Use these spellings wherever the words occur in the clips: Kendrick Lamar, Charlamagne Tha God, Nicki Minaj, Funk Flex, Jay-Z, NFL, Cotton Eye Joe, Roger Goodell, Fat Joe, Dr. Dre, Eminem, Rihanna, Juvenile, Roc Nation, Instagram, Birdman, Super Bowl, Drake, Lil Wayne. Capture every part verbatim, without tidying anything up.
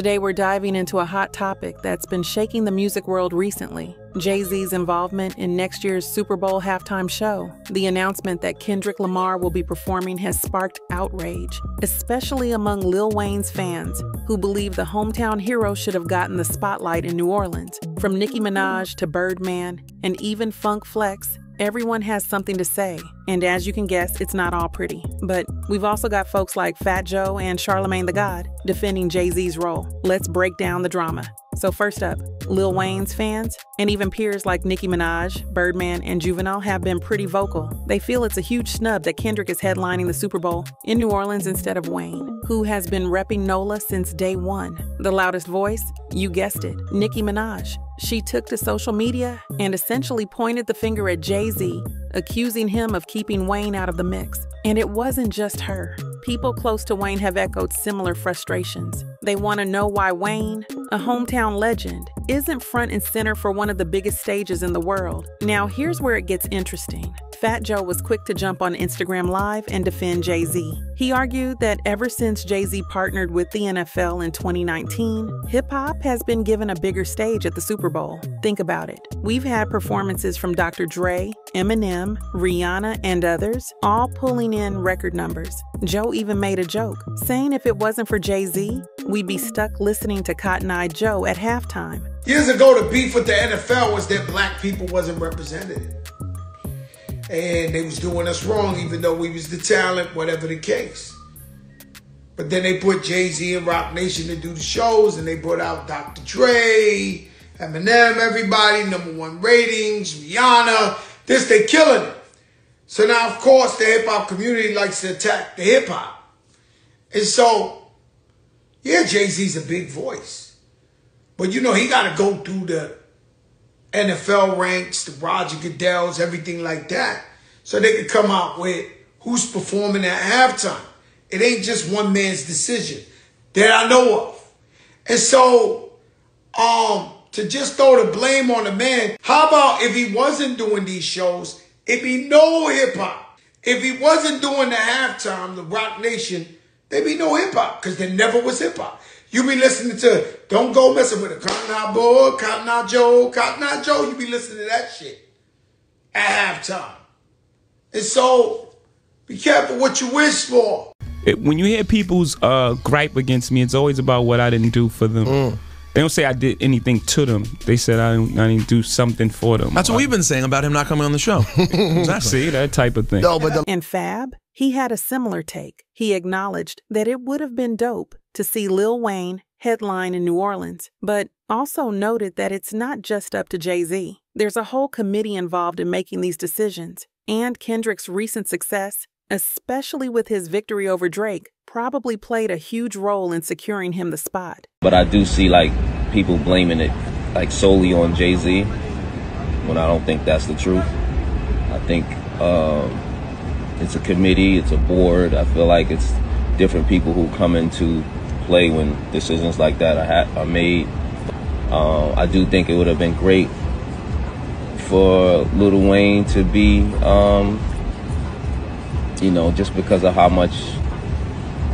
Today we're diving into a hot topic that's been shaking the music world recently: Jay-Z's involvement in next year's Super Bowl halftime show. The announcement that Kendrick Lamar will be performing has sparked outrage, especially among Lil Wayne's fans, who believe the hometown hero should have gotten the spotlight in New Orleans. From Nicki Minaj to Birdman, and even Funk Flex, everyone has something to say, and as you can guess, it's not all pretty. But we've also got folks like Fat Joe and Charlamagne Tha God defending Jay-Z's role. Let's break down the drama. So first up, Lil Wayne's fans and even peers like Nicki Minaj, Birdman, and Juvenile have been pretty vocal. They feel it's a huge snub that Kendrick is headlining the Super Bowl in New Orleans instead of Wayne, who has been repping NOLA since day one. The loudest voice? You guessed it, Nicki Minaj. She took to social media and essentially pointed the finger at Jay-Z, accusing him of keeping Wayne out of the mix. And it wasn't just her. People close to Wayne have echoed similar frustrations. They want to know why Wayne, a hometown legend, isn't front and center for one of the biggest stages in the world. Now here's where it gets interesting. Fat Joe was quick to jump on Instagram Live and defend Jay-Z. He argued that ever since Jay-Z partnered with the N F L in twenty nineteen, hip-hop has been given a bigger stage at the Super Bowl. Think about it. We've had performances from Doctor Dre, Eminem, Rihanna, and others, all pulling in record numbers. Joe even made a joke, saying if it wasn't for Jay-Z, we'd be stuck listening to Cotton Eye Joe at halftime. Years ago, the beef with the N F L was that black people wasn't represented. And they was doing us wrong, even though we was the talent, whatever the case. But then they put Jay-Z and Roc Nation to do the shows, and they brought out Doctor Dre, Eminem, everybody, number one ratings, Rihanna. This, they killing it. So now, of course, the hip-hop community likes to attack the hip-hop. And so, yeah, Jay-Z's a big voice. But, you know, he got to go through the N F L ranks, the Roger Goodells, everything like that. So they could come out with who's performing at halftime. It ain't just one man's decision that I know of. And so um, to just throw the blame on the man, how about if he wasn't doing these shows, it'd be no hip-hop. If he wasn't doing the halftime, the Roc Nation, there'd be no hip-hop because there never was hip-hop. You be listening to, don't go messing with a Cotton Eye Boy, Cotton Eye Joe, Cotton Eye Joe. You be listening to that shit at halftime. And so, be careful what you wish for. It, when you hear people's uh, gripe against me, it's always about what I didn't do for them. Mm. They don't say I did anything to them. They said I didn't, I didn't do something for them. That's what I, we've been saying about him not coming on the show. Exactly. See, that type of thing. No, but the and Fab, he had a similar take. He acknowledged that it would have been dope to see Lil Wayne headline in New Orleans, but also noted that it's not just up to Jay-Z. There's a whole committee involved in making these decisions, and Kendrick's recent success, especially with his victory over Drake, probably played a huge role in securing him the spot. But I do see like people blaming it like solely on Jay-Z, when I don't think that's the truth. I think um, it's a committee, it's a board. I feel like it's different people who come into play when decisions like that are, are made. Uh, I do think it would have been great for Lil Wayne to be, um, you know, just because of how much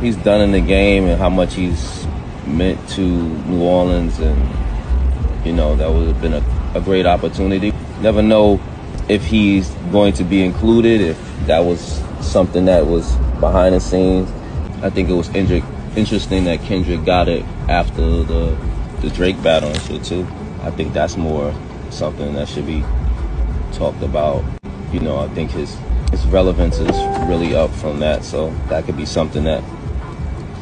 he's done in the game and how much he's meant to New Orleans, and you know, that would have been a, a great opportunity. Never know if he's going to be included, if that was something that was behind the scenes. I think it was interesting that Kendrick got it after the, the Drake battle and shit too. I think that's more something that should be talked about. You know, I think his, his relevance is really up from that, so that could be something that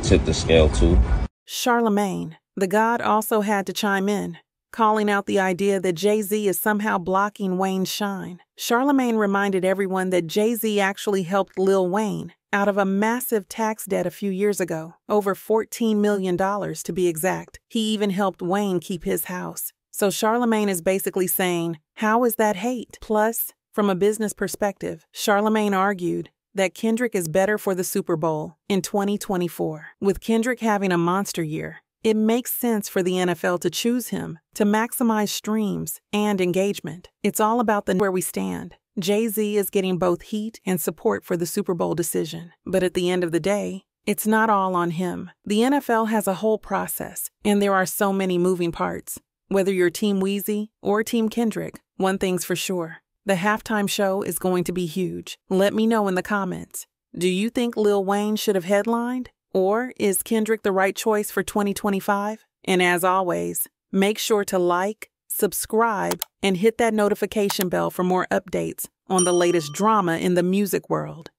tipped the scale too. Charlamagne Tha God also had to chime in, calling out the idea that Jay-Z is somehow blocking Wayne's shine. Charlamagne reminded everyone that Jay-Z actually helped Lil Wayne out of a massive tax debt a few years ago, over fourteen million dollars to be exact. He even helped Wayne keep his house. So Charlamagne is basically saying, how is that hate? Plus, from a business perspective, Charlamagne argued that Kendrick is better for the Super Bowl in twenty twenty-four. With Kendrick having a monster year, it makes sense for the N F L to choose him to maximize streams and engagement. It's all about the where we stand. Jay-Z is getting both heat and support for the Super Bowl decision. But at the end of the day, It's not all on him. The N F L has a whole process, and there are so many moving parts. Whether you're Team Weezy or Team Kendrick, one thing's for sure. The halftime show is going to be huge. Let me know in the comments. Do you think Lil Wayne should have headlined? Or is Kendrick the right choice for twenty twenty-five? And as always, make sure to like, subscribe, and hit that notification bell for more updates on the latest drama in the music world.